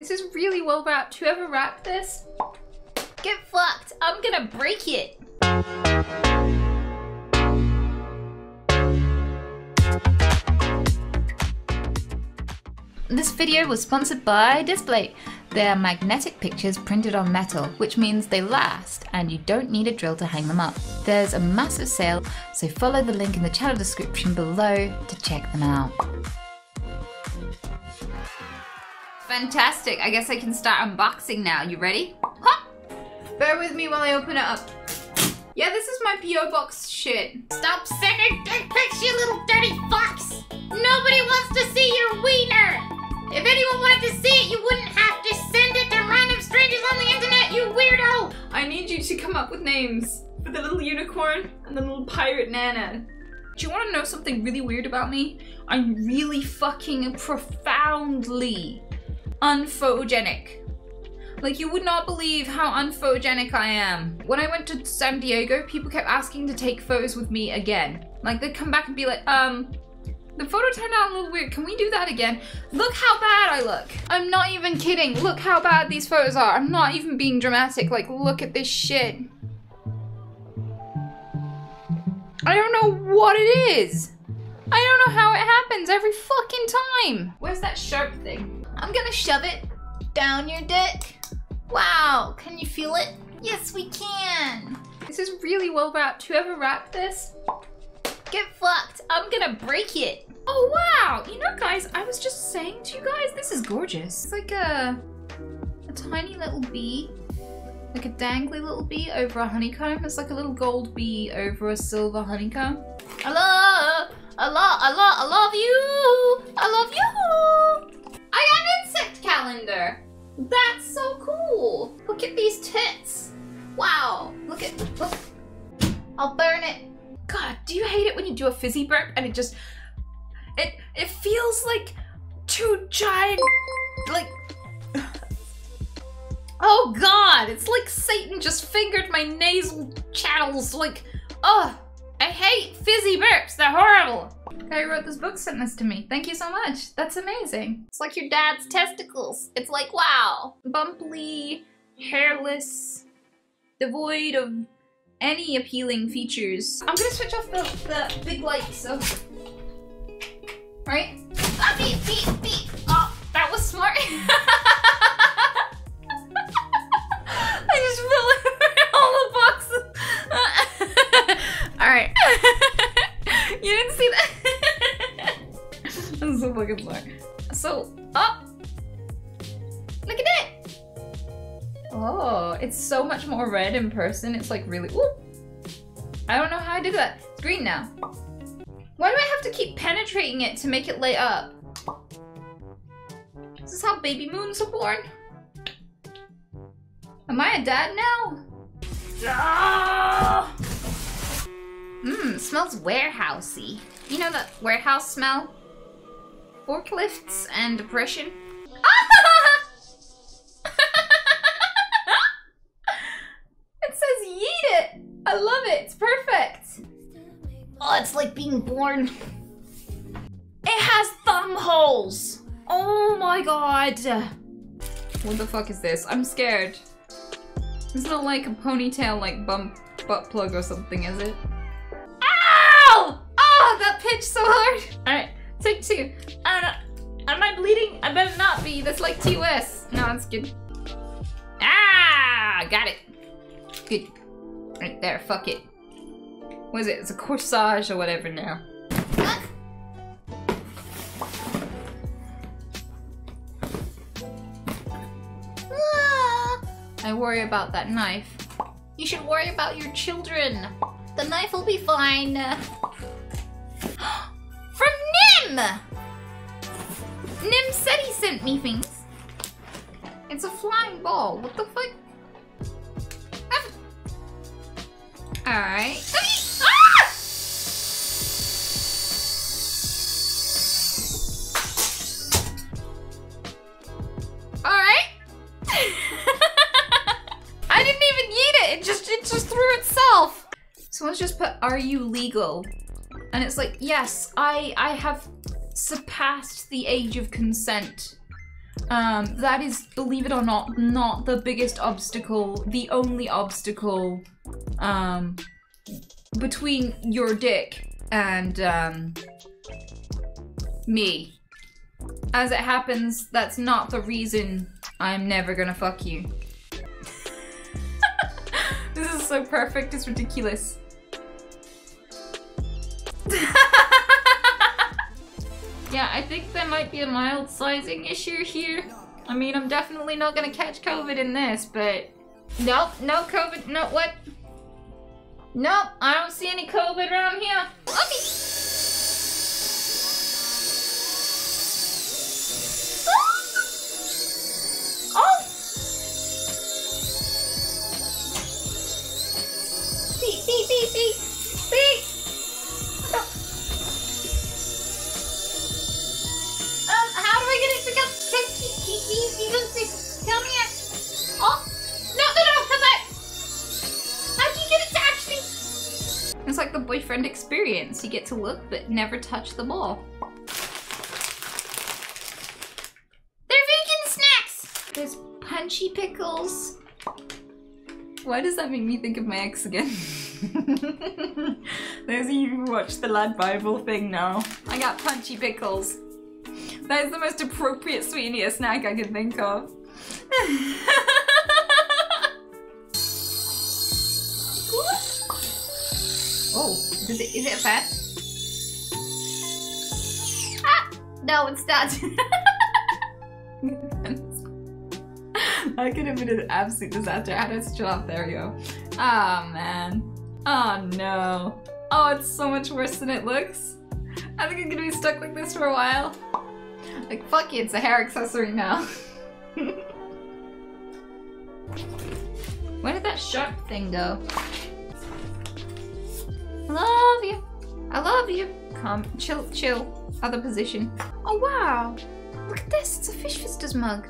This is really well wrapped. Whoever wrapped this, get fucked. I'm gonna break it. This video was sponsored by Displate. They're magnetic pictures printed on metal, which means they last and you don't need a drill to hang them up. There's a massive sale, so follow the link in the channel description below to check them out. Fantastic, I guess I can start unboxing now. You ready? Huh? Bear with me while I open it up. Yeah, this is my P.O. Box shit. Stop sending dick pics, you little dirty fucks! Nobody wants to see your wiener! If anyone wanted to see it, you wouldn't have to send it to random strangers on the internet, you weirdo! I need you to come up with names for the little unicorn and the little pirate nana. Do you want to know something really weird about me? I'm really fucking profoundly unphotogenic. Like, you would not believe how unphotogenic I am. When I went to San Diego, people kept asking to take photos with me again. Like, they'd come back and be like, the photo turned out a little weird. Can we do that again? Look how bad I look. I'm not even kidding. Look how bad these photos are. I'm not even being dramatic. Like, look at this shit. I don't know what it is. I don't know how it happens every fucking time. Where's that sharp thing? I'm gonna shove it down your dick. Wow, can you feel it? Yes, we can. This is really well wrapped. Whoever wrapped this, get fucked. I'm gonna break it. Oh wow, you know guys, I was just saying to you guys, this is gorgeous. It's like a tiny little bee, like a dangly little bee over a honeycomb. It's like a little gold bee over a silver honeycomb. I love you. I got an insect calendar. That's so cool. Look at these tits. Wow, look at, look. I'll burn it. God, do you hate it when you do a fizzy burp and it just, it feels like two giant, like, oh God, it's like Satan just fingered my nasal channels, like, oh, I hate fizzy burps, they're horrible. The guy who wrote this book sent this to me. Thank you so much, that's amazing. It's like your dad's testicles. It's like, wow. Bumpy, hairless, devoid of any appealing features. I'm gonna switch off the big light, so. Right? Ah, beep, beep, beep. Oh, that was smart. I just fell all the boxes. Alright. You didn't see that? That was so fucking smart. So, oh. Look at it. Oh, it's so much more red in person. It's like really, ooh. I don't know how I did that. It's green now. Why do I have to keep penetrating it to make it light up? Is this how baby moons are born? Am I a dad now? Mmm, smells warehousey. You know that warehouse smell? Forklifts and depression. I love it, it's perfect. Oh, it's like being born. It has thumb holes. Oh my God. What the fuck is this? I'm scared. It's not like a ponytail, like bump butt plug or something, is it? Ow! Oh, that pitched so hard. All right, take two. Am I bleeding? I better not be, that's like TOS. No, that's good. Ah, got it, good. Right there, fuck it. What is it? It's a corsage or whatever now. Ah! Ah! I worry about that knife. You should worry about your children. The knife will be fine. From Nim! Nim said he sent me things. It's a flying ball. What the fuck? Alright. Ah! Alright. I didn't even eat it. It just threw itself. Someone's just put, "Are you legal?" And it's like, yes, I have surpassed the age of consent. That is, believe it or not, not the biggest obstacle, the only obstacle between your dick and me. As it happens, that's not the reason I'm never gonna fuck you. This is so perfect, it's ridiculous. Yeah, I think there might be a mild sizing issue here. I mean, I'm definitely not gonna catch COVID in this, but... Nope, no COVID, no, what? Nope, I don't see any COVID around here. Oh! Beep, beep, beep, beep, beep! How do I get it to come? You don't see. Tell me it. Oh! No, no, no! Come back! How do you get it to actually? It's like the boyfriend experience. You get to look, but never touch the ball. They're vegan snacks! There's punchy pickles. Why does that make me think of my ex again? Those of you who watch the Lad Bible thing now. I got punchy pickles. That is the most appropriate sweetie a snack I can think of. Oh, is it a fat? Ah! No, it's that. I could have been an absolute disaster. How do I still out? There we go. Ah, oh, man. Oh, no. Oh, it's so much worse than it looks. I think I'm gonna be stuck like this for a while. Like, fuck you, it's a hair accessory now. Where did that sharp thing go? I love you. I love you. Come, chill, chill. Other position. Oh, wow. Look at this. It's a Fish Fisters mug.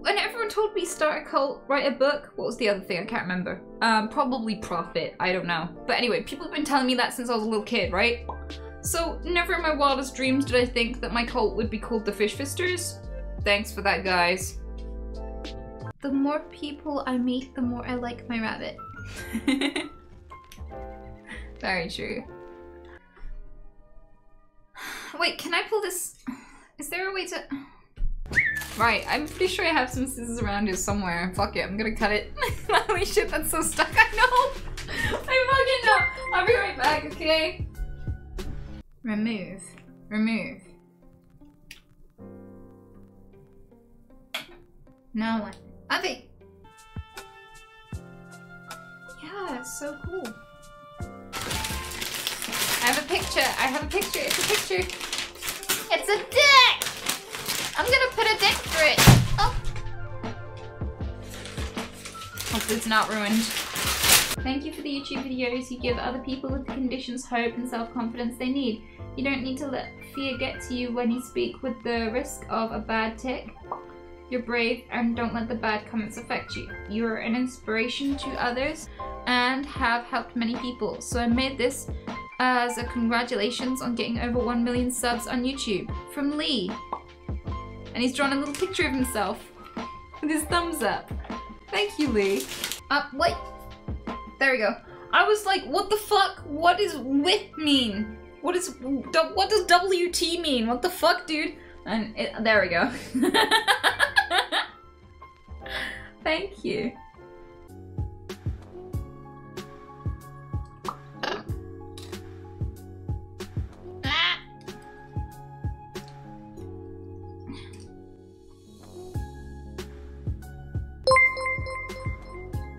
When everyone told me start a cult, write a book. What was the other thing? I can't remember. Probably profit. I don't know. But anyway, people have been telling me that since I was a little kid, right? So, never in my wildest dreams did I think that my cult would be called the Fish Fisters. Thanks for that, guys. The more people I meet, the more I like my rabbit. Very true. Wait, can I pull this? Is there a way to... Right, I'm pretty sure I have some scissors around here somewhere. Fuck it, I'm gonna cut it. Holy shit, that's so stuck, I know! I fucking know! I'll be right back, okay? Remove. Remove. No one. Abby! Yeah, it's so cool. I have a picture. I have a picture. It's a picture. It's a dick! I'm gonna put a dick through it. Oh! Hopefully it's not ruined. Thank you for the YouTube videos. You give other people with the conditions hope and self-confidence they need. You don't need to let fear get to you when you speak with the risk of a bad tick. You're brave and don't let the bad comments affect you. You are an inspiration to others and have helped many people. So I made this as a congratulations on getting over 1 million subs on YouTube. From Lee. And he's drawn a little picture of himself with his thumbs up. Thank you, Lee. Wait. There we go. I was like, what the fuck? What does WIT mean? What does WT mean? What the fuck, dude? And there we go. Thank you.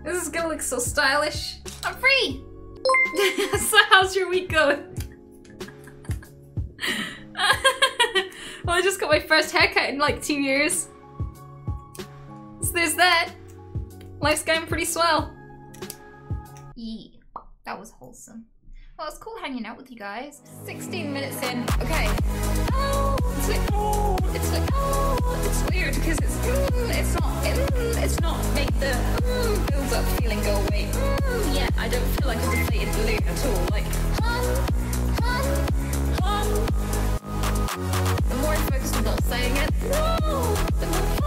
This is gonna look so stylish. I'm free! So how's your week going? Well, I just got my first haircut in like 2 years. So there's that. Life's going pretty swell. Yeah, that was wholesome. Well, it's cool hanging out with you guys. 16 minutes in. Okay. Oh, it's like, oh, it's like, oh, it's weird because it's not make the build up feeling go away. Yeah, I don't feel like a deflated balloon at all. Like, The more focused about saying it, no!